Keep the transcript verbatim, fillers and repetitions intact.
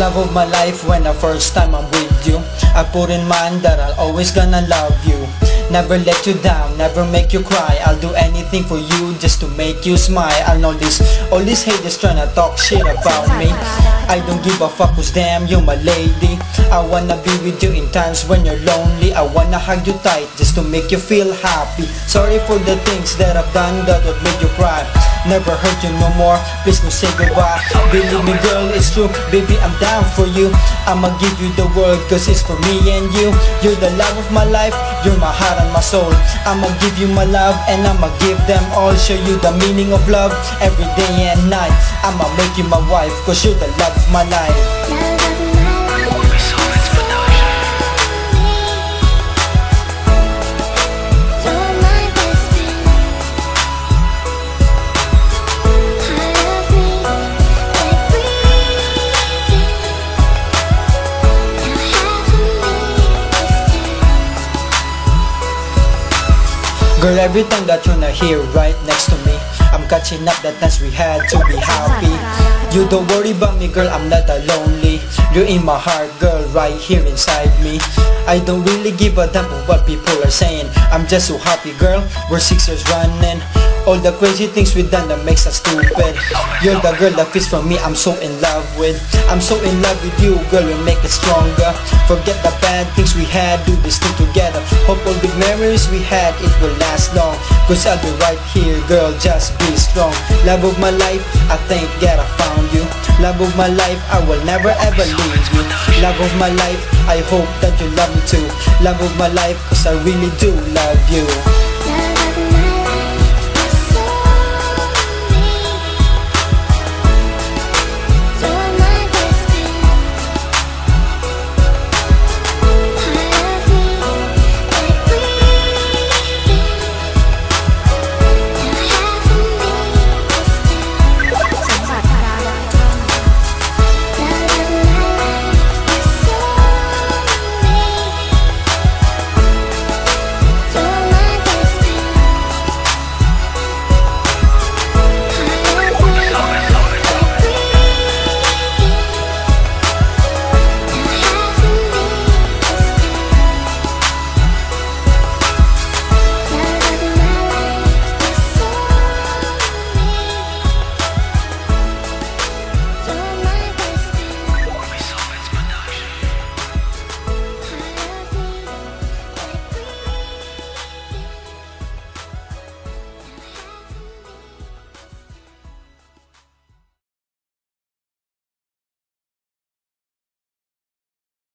Love of my life, when the first time I'm with you, I put in mind that I'll always gonna love you. Never let you down, never make you cry. I'll do anything for you just to make you smile. I know this, all these haters tryna talk shit about me. I don't give a fuck cause damn you my lady. I wanna be with you in times when you're lonely. I wanna hug you tight just to make you feel happy. Sorry for the things that I've done that would make you cry. Never hurt you no more, please no say goodbye. Believe me girl, it's true, baby I'm down for you. I'ma give you the world cause it's for me and you. You're the love of my life, you're my heart and my soul. I'ma give you my love and I'ma give them all. Show you the meaning of love every day and night. I'ma make you my wife cause you're the love of my life. Girl, every time that you're not here right next to me, I'm catching up the times we had to be happy. You don't worry about me girl, I'm not that lonely. You're in my heart girl, right here inside me. I don't really give a damn of what people are saying. I'm just so happy girl, we're six years running. All the crazy things we done that makes us stupid. You're the girl that fits for me, I'm so in love with. I'm so in love with you girl, we make it stronger. Forget the bad things we had, do this thing together. Hope all the memories we had, it will last long. Cause I'll be right here girl, just be strong. Love of my life, I thank God I found you. Love of my life, I will never ever leave you. Love of my life, I hope that you love me too. Love of my life, cause I really do love you.